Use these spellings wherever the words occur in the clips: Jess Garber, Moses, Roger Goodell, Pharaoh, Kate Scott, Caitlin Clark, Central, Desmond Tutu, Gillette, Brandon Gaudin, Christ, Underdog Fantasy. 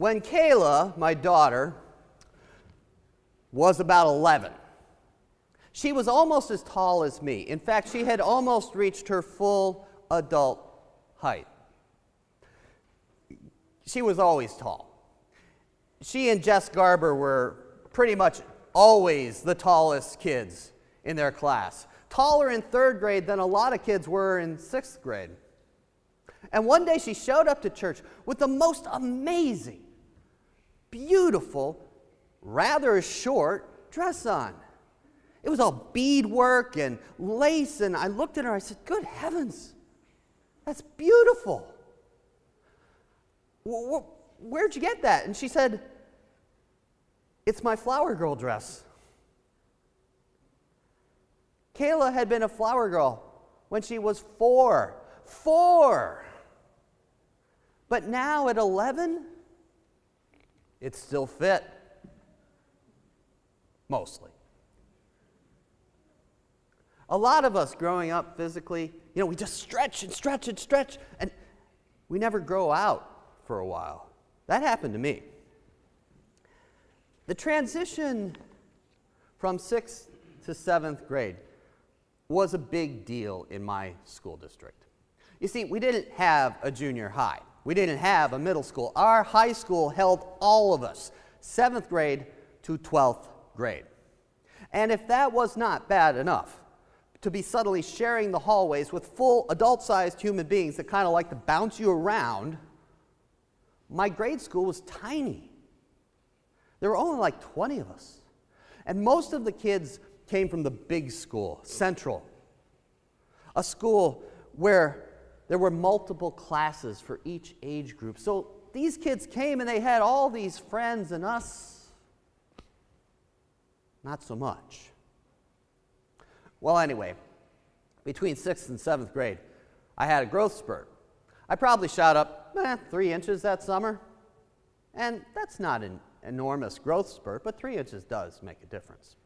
When Kayla, my daughter, was about 11, she was almost as tall as me. In fact, she had almost reached her full adult height. She was always tall. She and Jess Garber were pretty much always the tallest kids in their class. Taller in third grade than a lot of kids were in sixth grade. And one day she showed up to church with the most amazing, beautiful, rather short dress on. It was all beadwork and lace, and I looked at her, I said, good heavens, that's beautiful. Where'd you get that? And she said, it's my flower girl dress. Kayla had been a flower girl when she was four. But now at 11, it still fit. Mostly. A lot of us growing up physically, you know, we just stretch and stretch and stretch, and we never grow out for a while. That happened to me. The transition from 6th to 7th grade was a big deal in my school district. You see, we didn't have a junior high. We didn't have a middle school. Our high school held all of us, 7th grade to 12th grade. And if that was not bad enough, to be subtly sharing the hallways with full adult-sized human beings that kind of like to bounce you around, my grade school was tiny. There were only like 20 of us. And most of the kids came from the big school, Central, a school where there were multiple classes for each age group. So these kids came and they had all these friends, and us, not so much. Well, anyway, between 6th and 7th grade, I had a growth spurt. I probably shot up 3 inches that summer, and that's not an enormous growth spurt, but 3 inches does make a difference.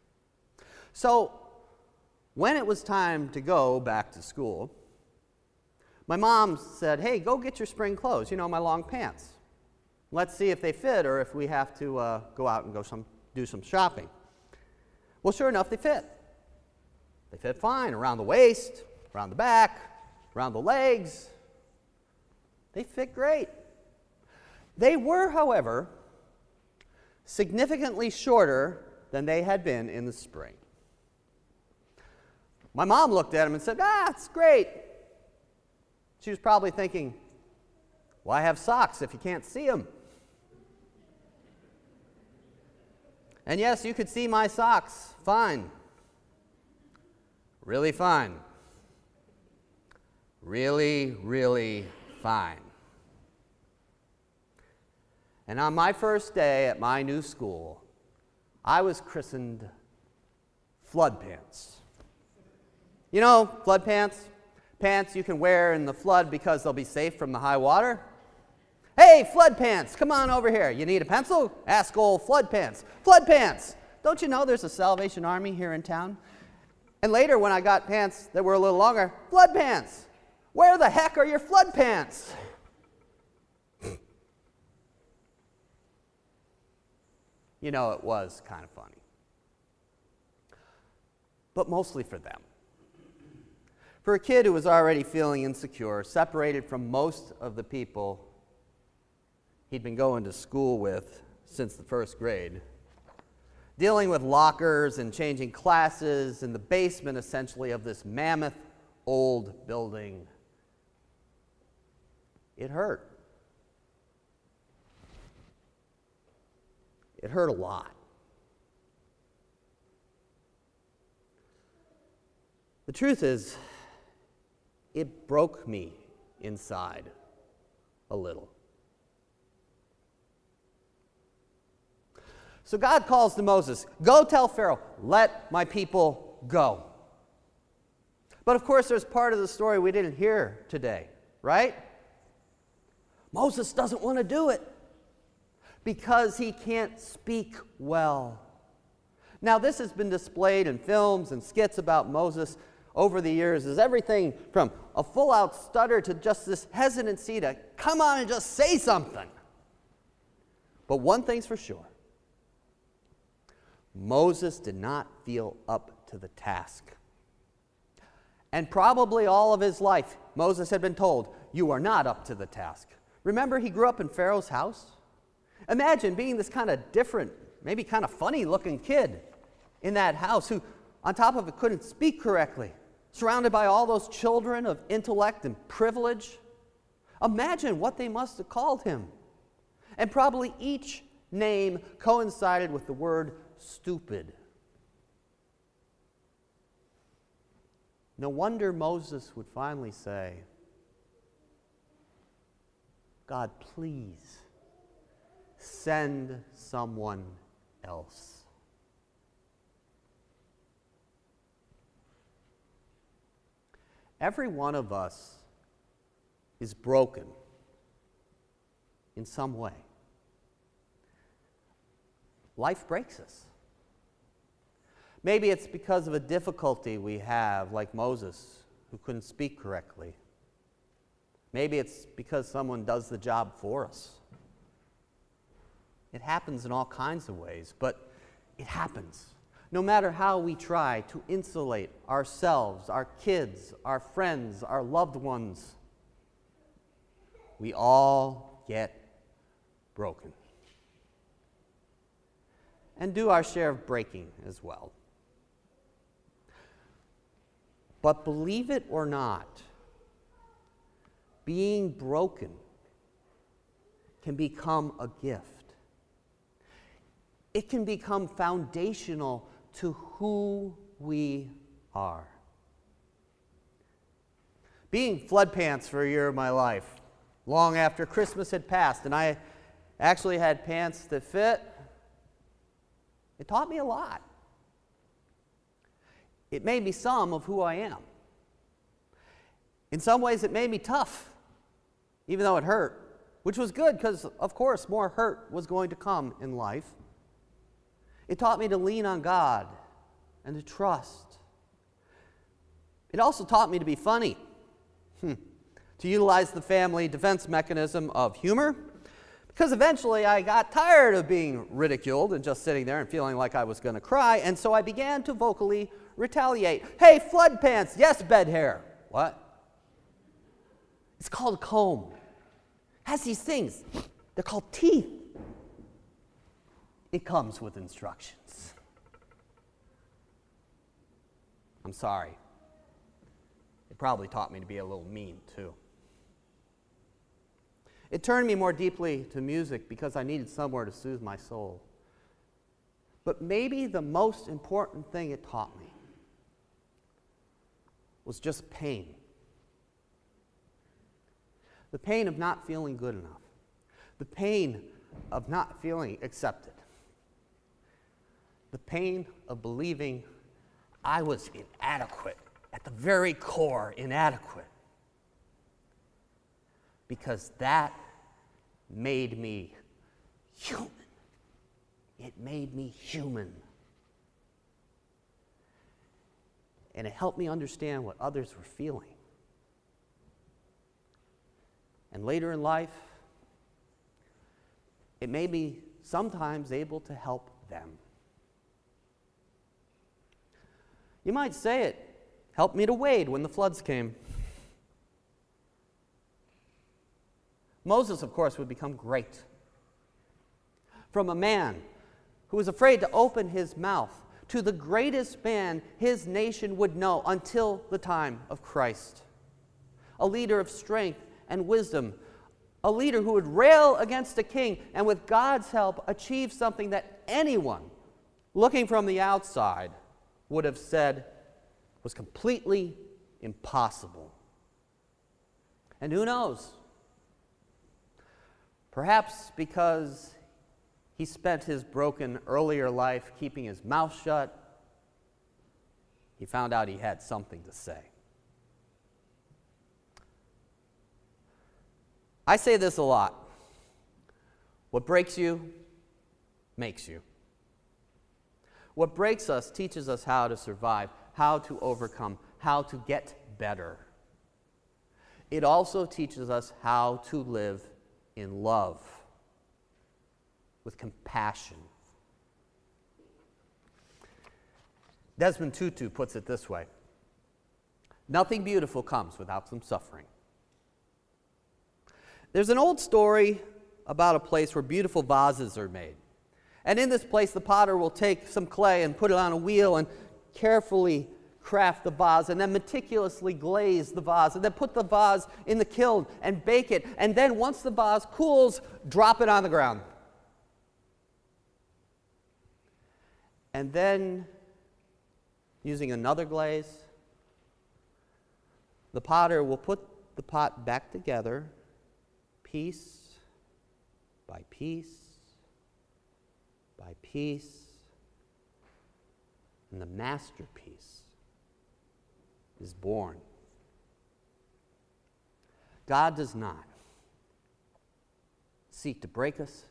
So when it was time to go back to school, my mom said, hey, go get your spring clothes, you know, my long pants. Let's see if they fit or if we have to go out and do some shopping. Well, sure enough, they fit. They fit fine around the waist, around the back, around the legs. They fit great. They were, however, significantly shorter than they had been in the spring. My mom looked at him and said, it's great. She was probably thinking, why have socks if you can't see them? And yes, you could see my socks fine. Really fine. Really, really fine. And on my first day at my new school, I was christened Flood Pants. You know, flood pants? Pants you can wear in the flood because they'll be safe from the high water. Hey, Flood Pants, come on over here. You need a pencil? Ask old Flood Pants. Flood Pants! Don't you know there's a Salvation Army here in town? And later when I got pants that were a little longer, Flood Pants! Where the heck are your flood pants? You know, it was kind of funny. But mostly for them. For a kid who was already feeling insecure, separated from most of the people he'd been going to school with since the first grade, dealing with lockers and changing classes in the basement, essentially, of this mammoth old building, it hurt. It hurt a lot. The truth is, it broke me inside a little. So God calls to Moses, go tell Pharaoh, let my people go. But of course, there's part of the story we didn't hear today, right? Moses doesn't want to do it, because he can't speak well. Now, this has been displayed in films and skits about Moses over the years as everything from a full-out stutter to just this hesitancy to come on and just say something. But one thing's for sure. Moses did not feel up to the task. And probably all of his life, Moses had been told, you are not up to the task. Remember, he grew up in Pharaoh's house? Imagine being this kind of different, maybe kind of funny-looking kid in that house who, on top of it, couldn't speak correctly, surrounded by all those children of intellect and privilege. Imagine what they must have called him. And probably each name coincided with the word stupid. No wonder Moses would finally say, God, please send someone else. Every one of us is broken in some way. Life breaks us. Maybe it's because of a difficulty we have, like Moses, who couldn't speak correctly. Maybe it's because someone does the job for us. It happens in all kinds of ways, but it happens. No matter how we try to insulate ourselves, our kids, our friends, our loved ones, we all get broken. And do our share of breaking as well. But believe it or not, being broken can become a gift. It can become foundational to who we are. Being fled pants for a year of my life, long after Christmas had passed, and I actually had pants that fit, it taught me a lot. It made me some of who I am. In some ways, it made me tough, even though it hurt, which was good because, of course, more hurt was going to come in life. It taught me to lean on God and to trust. It also taught me to be funny, to utilize the family defense mechanism of humor, because eventually I got tired of being ridiculed and just sitting there and feeling like I was going to cry, and so I began to vocally retaliate. Hey, flood pants, yes, bed hair. What? It's called a comb. It has these things. They're called teeth. It comes with instructions. I'm sorry. It probably taught me to be a little mean, too. It turned me more deeply to music because I needed somewhere to soothe my soul. But maybe the most important thing it taught me was just pain. The pain of not feeling good enough. The pain of not feeling accepted. The pain of believing I was inadequate, at the very core, inadequate. Because that made me human. It made me human. And it helped me understand what others were feeling. And later in life, it made me sometimes able to help them. You might say it helped me to wade when the floods came. Moses, of course, would become great. From a man who was afraid to open his mouth to the greatest man his nation would know until the time of Christ. A leader of strength and wisdom. A leader who would rail against a king and with God's help achieve something that anyone looking from the outside would have said was completely impossible. And who knows? Perhaps because he spent his broken earlier life keeping his mouth shut, he found out he had something to say. I say this a lot. What breaks you, makes you. What breaks us teaches us how to survive, how to overcome, how to get better. It also teaches us how to live in love. with compassion. Desmond Tutu puts it this way: nothing beautiful comes without some suffering. There's an old story about a place where beautiful vases are made. And in this place, the potter will take some clay and put it on a wheel and carefully craft the vase, and then meticulously glaze the vase, and then put the vase in the kiln and bake it, and then once the vase cools, drop it on the ground. And then, using another glaze, the potter will put the pot back together, piece by piece by piece, and the masterpiece is born. God does not seek to break us,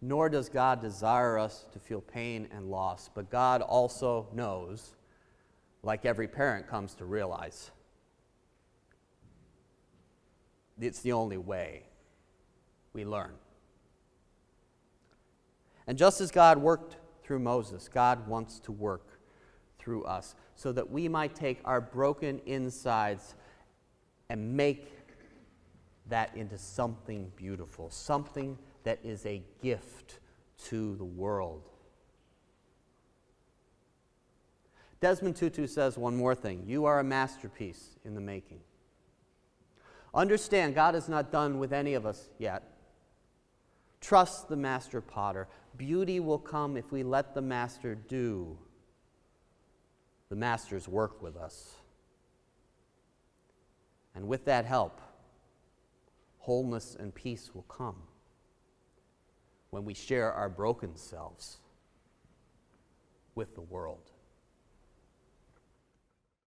nor does God desire us to feel pain and loss, but God also knows, like every parent comes to realize, it's the only way we learn. And just as God worked through Moses, God wants to work through us, so that we might take our broken insides and make that into something beautiful, something that is a gift to the world. Desmond Tutu says one more thing: you are a masterpiece in the making. Understand, God is not done with any of us yet. Trust the master potter. Beauty will come if we let the master do the master's work with us. And with that help, wholeness and peace will come when we share our broken selves with the world.